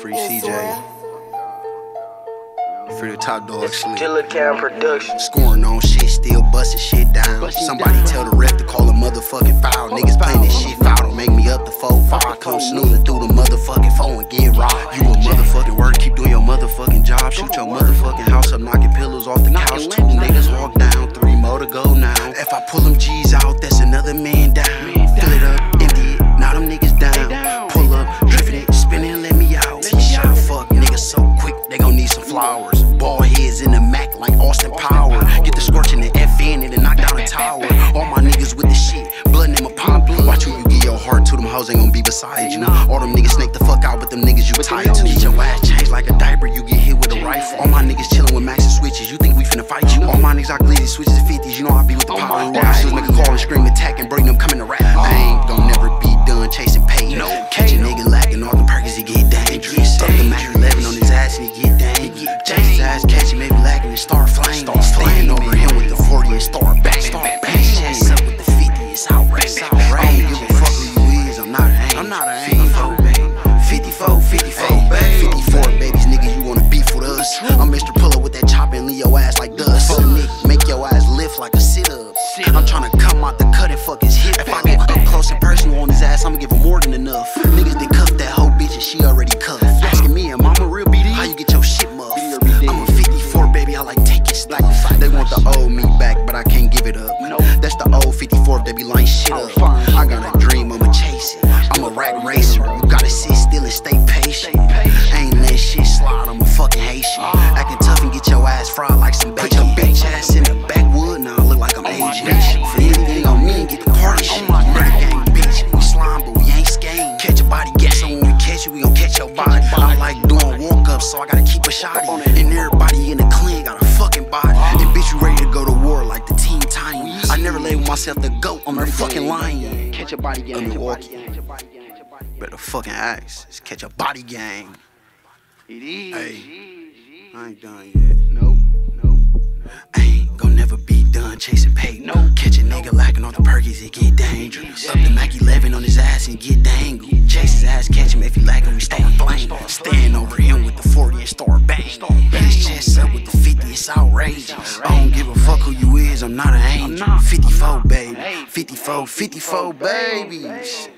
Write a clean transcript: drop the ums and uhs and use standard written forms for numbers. Free CJ. Free the top dog shit. Gillacam Production. Scoring on shit, still busting shit down. Somebody tell the ref to call a motherfucking foul. Niggas playing this shit foul. Don't make me up the 4-5. I come snoozing through the motherfucking phone and get robbed. You a motherfucking work, keep doing your motherfucking job. Shoot your motherfucking house up, knocking pillows off the couch. 2 niggas walk down, 3 more to go now. If I pull them G's out, that's another man down. Fill it up, empty it, now them niggas down. Pull up, drifting it, spinning, let me out. Shot, fuck niggas so quick, they gon' need some flowers. Ball heads in the Mac like Austin Power. Get the scorching the FN and then knock down a tower. All my niggas with the shit, blood in my pop. Watch who you give your heart to, them hoes ain't gon' be beside you. All them niggas snake the fuck out, but them niggas you tied to. Get your ass changed like a diaper, you get hit with a rifle. All my niggas chillin' with Max and switches, you think we finna fight you? All my niggas out glizzy, switches to 50s, you know I be with the power. I still make a call and scream, attack and bring them coming to rap. I ain't gon' never be done chasing pain. Catch a nigga lacking all the perkins, he get dangerous. Stuck the Mac 11 on his ass and he get dangerous. Chase his ass, catch him, maybe lacking and start flying. Staying over him with the 40 and start banging. Chase up with the 50, it's outrageous. I'm Mr. Pull-up with that chop and leave your ass like dust. Fuck nigga, make your ass lift like a sit-up. I'm tryna come out the cut and fuck his hip. If I go up close and personal on his ass, I'ma give him more than enough. Niggas done cuffed that whole bitch and she already cuffed. Asking me, am I a real BD? How you get your shit muffed? I'm a 54, baby, I like take it slow. They want the old me back, but I can't give it up. That's the old 54, they be lying shit up. I got a dream, I'ma chase it. I'm a rat racer, you gotta sit still and stay patient. Ain't let shit slide, I'm a fucking Haitian. Acting tough and get your ass fried like some bacon. Put your bitch ass in the backwood, now I look like I'm Asian. For anything on me, get the party shit. Murder gang, bitch, we slime, but we ain't scamed. Catch a body, guess, so when we catch you, we gon' catch your body. I like doing walk-ups, so I gotta keep a shotty. And everybody in the clan got a fucking body. And bitch, you ready to go to war like the Teen Titans. I never label myself the GOAT, I'm a fucking lion. Catch a body gang, better fucking axe, let's catch a body gang. It is. Ay, I ain't done yet. Nope. I ain't gon' never be done chasing paint. Catch a nigga lacking all the perkies, it get dangerous. Up the Mac 11 on his ass and get dangled. Chase his ass, catch him if he lacking, we stay on flame. Stand over him with the 40 and start banging. Hit his chest up with the 50, it's outrageous. I don't give a fuck who you is, I'm not an angel. 54, baby. 54 babies.